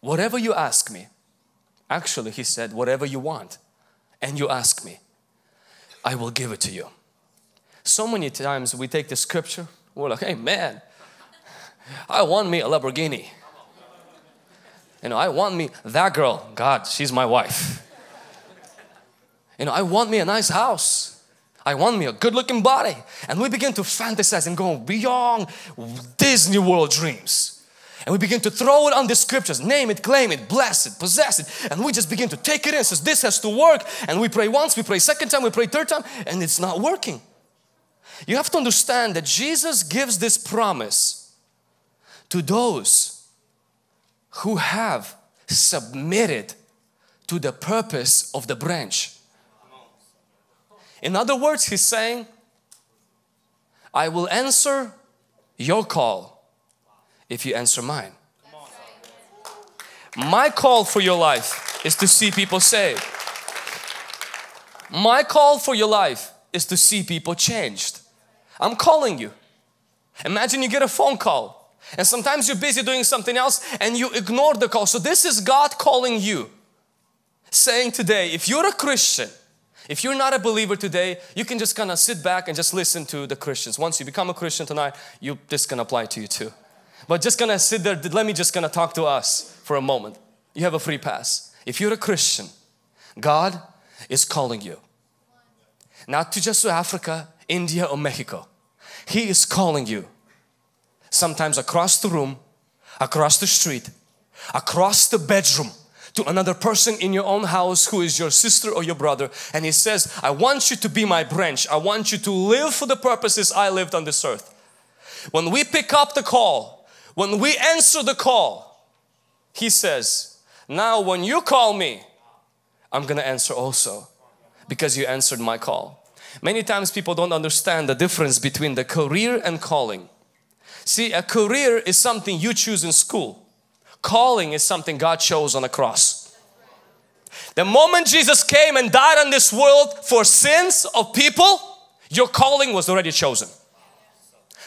Whatever you ask me. Actually, he said, whatever you want and you ask me, I will give it to you. So many times we take the scripture, we're like, hey man, I want me a Lamborghini. You know, I want me that girl. God, she's my wife. You know, I want me a nice house. I want me a good-looking body. And we begin to fantasize and go beyond Disney World dreams. And we begin to throw it on the scriptures. Name it, claim it, bless it, possess it. And we just begin to take it in. So this has to work. And we pray once, we pray second time, we pray third time. And it's not working. You have to understand that Jesus gives this promise to those who have submitted to the purpose of the branch. In other words, he's saying, I will answer your call if you answer mine. My call for your life is to see people saved. My call for your life is to see people changed. I'm calling you. Imagine you get a phone call. And sometimes you're busy doing something else and you ignore the call. So this is God calling you, saying today, if you're a Christian, if you're not a believer today, you can just kind of sit back and just listen to the Christians. Once you become a Christian tonight, this can apply to you too. But just gonna sit there, let me just kind of talk to us for a moment. You have a free pass. If you're a Christian, God is calling you. Not to just to Africa, India or Mexico. He is calling you. Sometimes across the room, across the street, across the bedroom to another person in your own house who is your sister or your brother. And he says, I want you to be my branch. I want you to live for the purposes I lived on this earth. When we pick up the call, when we answer the call, he says, now when you call me, I'm going to answer also because you answered my call. Many times people don't understand the difference between the career and calling. See, a career is something you choose in school. Calling is something God chose on the cross. The moment Jesus came and died on this world for sins of people, your calling was already chosen.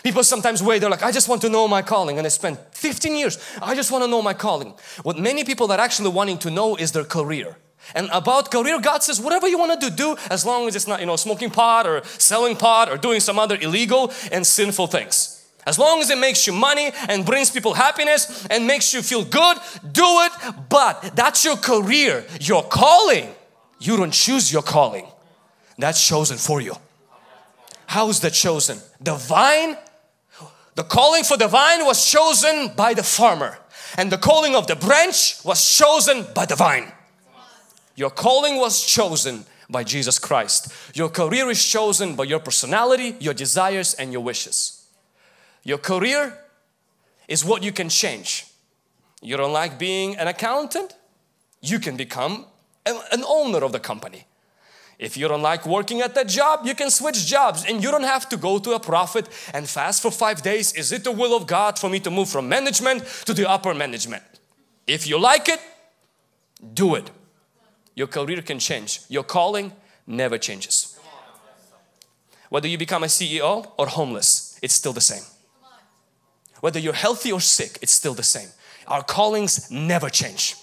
People sometimes wait, they're like, I just want to know my calling. And they spend 15 years, I just want to know my calling. What many people are actually wanting to know is their career. And about career, God says, whatever you want to do, as long as it's not, you know, smoking pot or selling pot or doing some other illegal and sinful things. As long as it makes you money and brings people happiness and makes you feel good, do it. But that's your career, your calling. You don't choose your calling. That's chosen for you. How is that chosen? The vine, the calling for the vine was chosen by the farmer. And the calling of the branch was chosen by the vine. Your calling was chosen by Jesus Christ. Your career is chosen by your personality, your desires and your wishes. Your career is what you can change. You don't like being an accountant? You can become an owner of the company. If you don't like working at that job, you can switch jobs and you don't have to go to a prophet and fast for 5 days. Is it the will of God for me to move from management to the upper management? If you like it, do it. Your career can change. Your calling never changes. Whether you become a CEO or homeless, it's still the same. Whether you're healthy or sick, it's still the same. Our callings never change.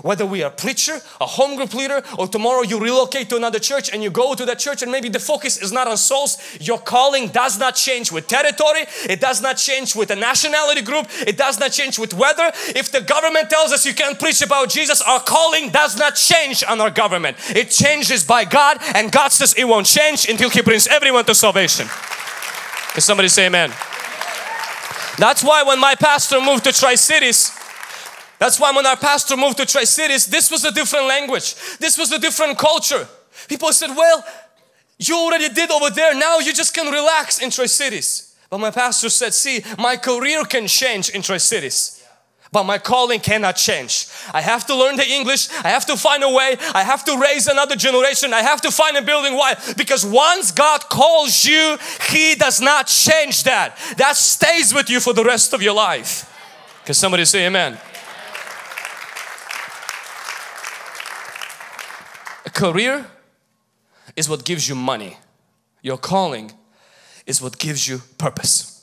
Whether we are a preacher, a home group leader, or tomorrow you relocate to another church and you go to that church and maybe the focus is not on souls, your calling does not change with territory, it does not change with a nationality group, it does not change with weather. If the government tells us you can't preach about Jesus, our calling does not change on our government. It changes by God, and God says it won't change until He brings everyone to salvation. Can somebody say amen? That's why when my pastor moved to Tri-Cities, this was a different language. This was a different culture. People said, well, you already did over there. Now you just can relax in Tri-Cities. But my pastor said, see, my career can change in Tri-Cities. But my calling cannot change. I have to learn the English. I have to find a way. I have to raise another generation. I have to find a building. Why? Because once God calls you, He does not change that. That stays with you for the rest of your life. Can somebody say amen? A career is what gives you money. Your calling is what gives you purpose.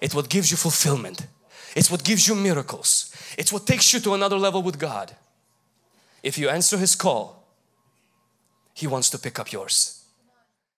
It's what gives you fulfillment. It's what gives you miracles. It's what takes you to another level with God. If you answer His call, He wants to pick up yours.